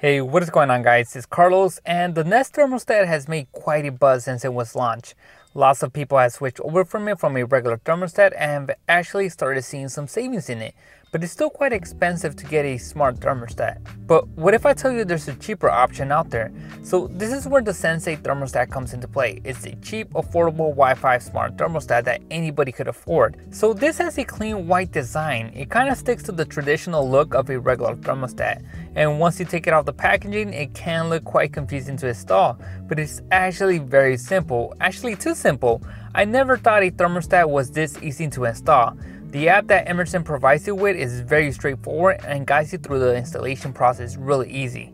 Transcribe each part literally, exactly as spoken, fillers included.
Hey, what is going on, guys? It's Carlos, and the Nest Thermostat has made quite a buzz since it was launched. Lots of people have switched over from it from a regular thermostat and have actually started seeing some savings in it, but it's still quite expensive to get a smart thermostat. But what if I tell you there's a cheaper option out there? So this is where the Sensi Thermostat comes into play. It's a cheap, affordable Wi-Fi smart thermostat that anybody could afford. So this has a clean white design. It kind of sticks to the traditional look of a regular thermostat. And once you take it out the packaging, it can look quite confusing to install, but it's actually very simple, actually too simple. I never thought a thermostat was this easy to install. The app that Emerson provides you with is very straightforward and guides you through the installation process really easy.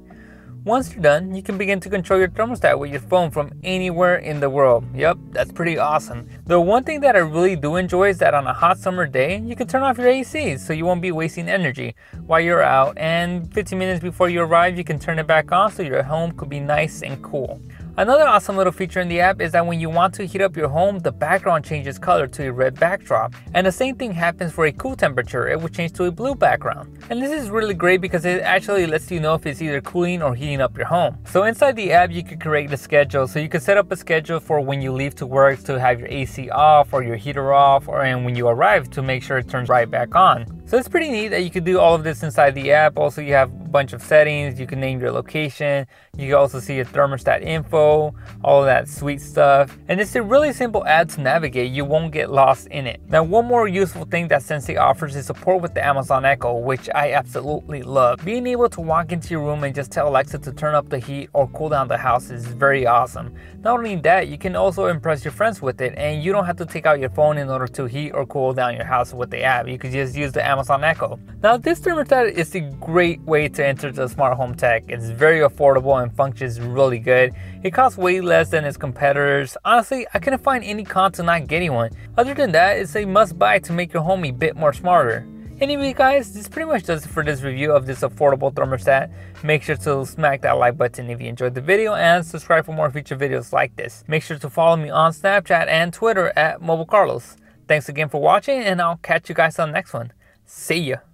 Once you're done, you can begin to control your thermostat with your phone from anywhere in the world. Yep, that's pretty awesome. The one thing that I really do enjoy is that on a hot summer day, you can turn off your A C so you won't be wasting energy while you're out, and fifteen minutes before you arrive, you can turn it back on so your home could be nice and cool. Another awesome little feature in the app is that when you want to heat up your home, the background changes color to a red backdrop. And the same thing happens for a cool temperature, it will change to a blue background. And this is really great because it actually lets you know if it's either cooling or heating up your home. So inside the app, you can create a schedule. So you can set up a schedule for when you leave to work to have your A C off or your heater off, or and when you arrive to make sure it turns right back on. So it's pretty neat that you can do all of this inside the app. Also, you have a bunch of settings, you can name your location, you can also see your thermostat info, all of that sweet stuff. And it's a really simple app to navigate, you won't get lost in it. Now, one more useful thing that Sensi offers is support with the Amazon Echo, which I absolutely love. Being able to walk into your room and just tell Alexa to turn up the heat or cool down the house is very awesome. Not only that, you can also impress your friends with it, and you don't have to take out your phone in order to heat or cool down your house with the app. You could just use the Amazon Amazon Echo. Now, this thermostat is a great way to enter the smart home tech. It's very affordable and functions really good. It costs way less than its competitors. Honestly, I couldn't find any con to not getting one. Other than that, it's a must buy to make your home a bit more smarter. Anyway, guys, this pretty much does it for this review of this affordable thermostat. Make sure to smack that like button if you enjoyed the video and subscribe for more future videos like this. Make sure to follow me on Snapchat and Twitter at Mobile Carlos. Thanks again for watching, and I'll catch you guys on the next one. See ya.